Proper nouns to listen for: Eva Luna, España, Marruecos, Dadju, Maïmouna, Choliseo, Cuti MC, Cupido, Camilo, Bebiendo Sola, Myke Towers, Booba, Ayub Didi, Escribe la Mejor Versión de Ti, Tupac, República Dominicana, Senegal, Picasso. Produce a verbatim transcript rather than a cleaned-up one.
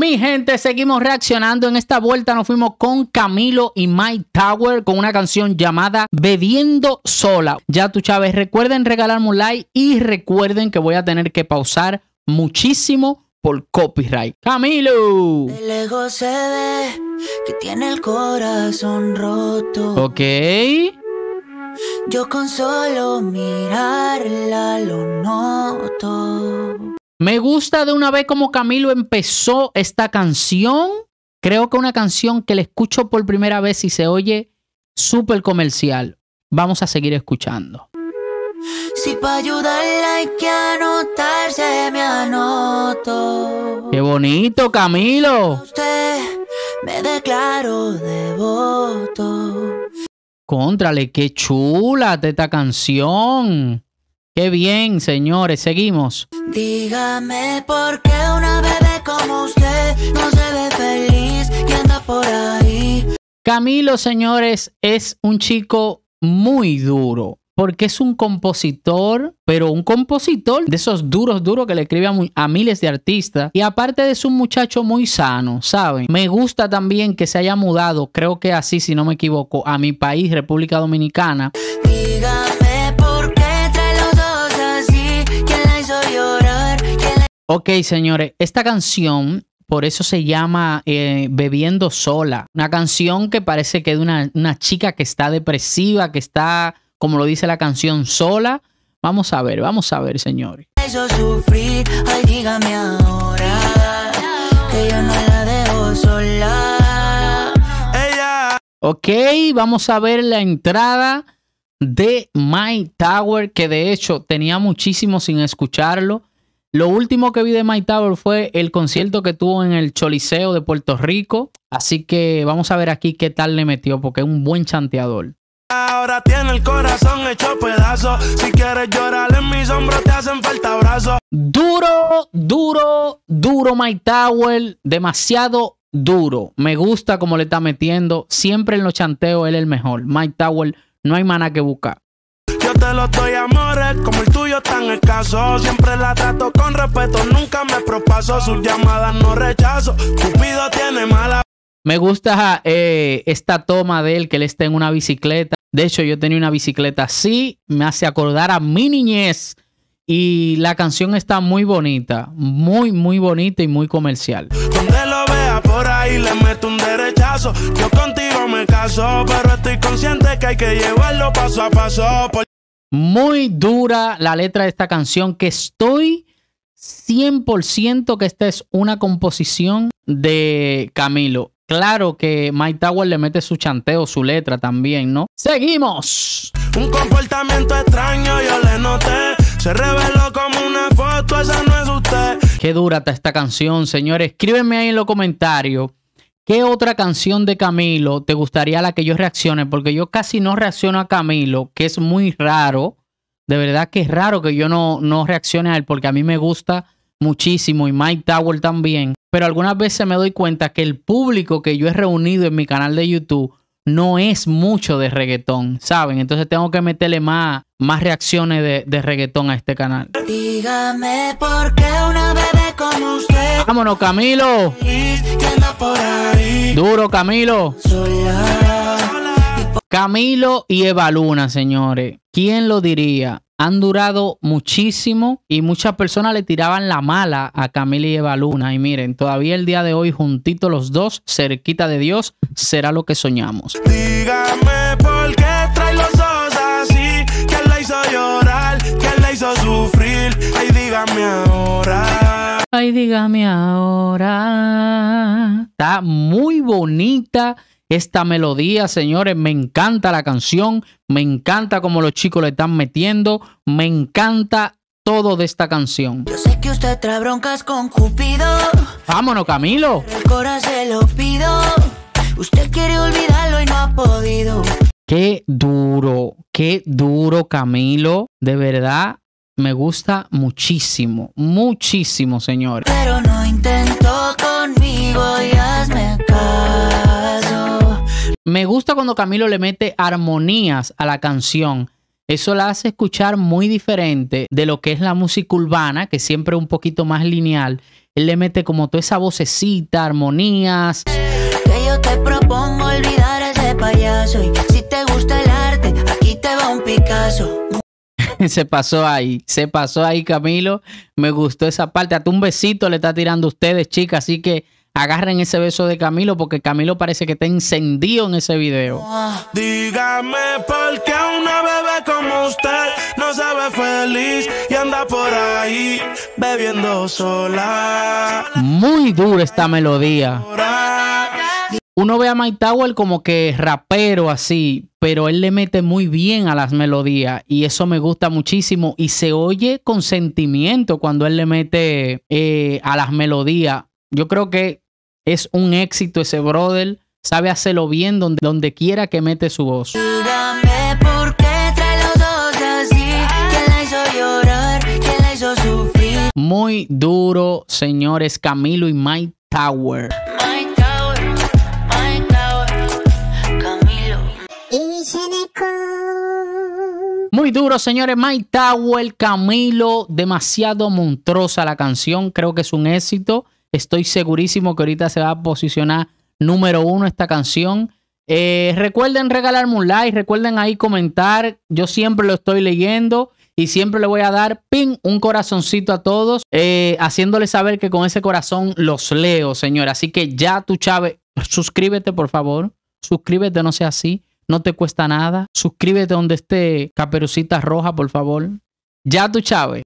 Mi gente, seguimos reaccionando. En esta vuelta nos fuimos con Camilo y Myke Towers con una canción llamada Bebiendo Sola. Ya tú, Chávez, recuerden regalarme un like y recuerden que voy a tener que pausar muchísimo por copyright. Camilo. De lejos se ve que tiene el corazón roto. Ok. Yo con solo mirarla lo noto. Me gusta de una vez como Camilo empezó esta canción. Creo que una canción que la escucho por primera vez y se oye súper comercial. Vamos a seguir escuchando. Si pa' ayudarla hay que anotarse, me anoto. ¡Qué bonito, Camilo! A usted me declaro devoto. Cóntrale, qué chula de esta canción. ¡Qué bien, señores! Seguimos. Dígame por qué una bebé como usted no se ve feliz y anda por ahí. Camilo, señores, es un chico muy duro porque es un compositor, pero un compositor de esos duros, duros que le escribe a, muy, a miles de artistas. Y aparte es un muchacho muy sano, ¿saben? Me gusta también que se haya mudado, creo que así, si no me equivoco, a mi país, República Dominicana. Dígame. Ok, señores, esta canción, por eso se llama eh, Bebiendo Sola. Una canción que parece que es de una, una chica que está depresiva, que está, como lo dice la canción, sola. Vamos a ver, vamos a ver, señores. Eso sufrir, ay, dígame ahora, que yo no la dejo sola. Ella. Ok, vamos a ver la entrada de Myke Towers, que de hecho tenía muchísimo sin escucharlo. Lo último que vi de Myke Towers fue el concierto que tuvo en el Choliseo de Puerto Rico. Así que vamos a ver aquí qué tal le metió, porque es un buen chanteador. Ahora tiene el corazón hecho pedazo. Si quieres llorar en mis hombros te hacen falta abrazos. Duro, duro, duro Myke Towers. Demasiado duro. Me gusta cómo le está metiendo. Siempre en los chanteos él es el mejor. Myke Towers, no hay maná que buscar. Yo te lo doy, amores, como el tuyo tan escaso. Siempre la trato con respeto, nunca me propaso. Sus llamadas no rechazo, Cupido tiene mala... Me gusta eh, esta toma de él, que él está en una bicicleta. De hecho, yo tenía una bicicleta así, me hace acordar a mi niñez. Y la canción está muy bonita, muy, muy bonita y muy comercial. Donde lo vea por ahí le meto un derechazo. Yo contigo me caso, pero estoy consciente que hay que llevarlo paso a paso. Por... Muy dura la letra de esta canción, que estoy cien por ciento que esta es una composición de Camilo. Claro que Myke Towers le mete su chanteo, su letra también, ¿no? ¡Seguimos! Un comportamiento extraño yo le noté, se reveló como una foto, esa no es usted. Qué dura está esta canción, señores. Escríbenme ahí en los comentarios qué otra canción de Camilo te gustaría la que yo reaccione, porque yo casi no reacciono a Camilo, que es muy raro. De verdad que es raro que yo no, no reaccione a él, porque a mí me gusta muchísimo y Myke Towers también. Pero algunas veces me doy cuenta que el público que yo he reunido en mi canal de YouTube no es mucho de reggaetón, ¿saben? Entonces tengo que meterle más, más reacciones de, de reggaetón a este canal. Dígame por qué una bebé como usted. Vámonos, Camilo. Por ahí. Duro, Camilo. Sola. Camilo y Eva Luna, señores. ¿Quién lo diría? Han durado muchísimo y muchas personas le tiraban la mala a Camilo y Eva Luna. Y miren, todavía el día de hoy, juntitos los dos, cerquita de Dios, será lo que soñamos. Dígame por qué trae los ojos así. ¿Quién la hizo llorar? ¿Quién la hizo sufrir? Ay, dígame ahora. Ay, dígame ahora. Está muy bonita esta melodía, señores. Me encanta la canción, me encanta como los chicos le están metiendo, me encanta todo de esta canción. Yo sé que usted trae broncas con Cupido. Vámonos, Camilo. El corazón se lo pido. Usted quiere olvidarlo y no ha podido. Qué duro, qué duro, Camilo. De verdad, me gusta muchísimo, muchísimo, señores. Pero no intentó conmigo y hazme caso. Me gusta cuando Camilo le mete armonías a la canción. Eso la hace escuchar muy diferente de lo que es la música urbana, que siempre es un poquito más lineal. Él le mete como toda esa vocecita, armonías. Que yo te propongo olvidar a ese payaso. Y si te gusta el arte, aquí te va un Picasso. Se pasó ahí, se pasó ahí, Camilo. Me gustó esa parte. Hasta un besito le está tirando a ustedes, chicas. Así que agarren ese beso de Camilo, porque Camilo parece que está encendido en ese video. Dígame por qué una bebé como usted no sabe feliz y anda por ahí bebiendo sola. Muy dura esta melodía. Uno ve a Myke Towers como que rapero así, pero él le mete muy bien a las melodías y eso me gusta muchísimo, y se oye con sentimiento cuando él le mete eh, a las melodías. Yo creo que es un éxito ese brother, sabe hacerlo bien donde, donde quiera que mete su voz. Dígame por qué trae los dos así, ¿quién la hizo llorar? ¿Quién la hizo sufrir? Muy duro, señores, Camilo y Myke Towers. Muy duro, señores, Myke Towers, Camilo, demasiado monstruosa la canción, creo que es un éxito. Estoy segurísimo que ahorita se va a posicionar número uno esta canción. Eh, recuerden regalarme un like, recuerden ahí comentar, yo siempre lo estoy leyendo y siempre le voy a dar ping, un corazoncito a todos, eh, haciéndoles saber que con ese corazón los leo, señor. Así que ya tú, Chávez, suscríbete por favor, suscríbete, no sea así. No te cuesta nada. Suscríbete donde esté Caperucita Roja, por favor. Ya tú, Chávez.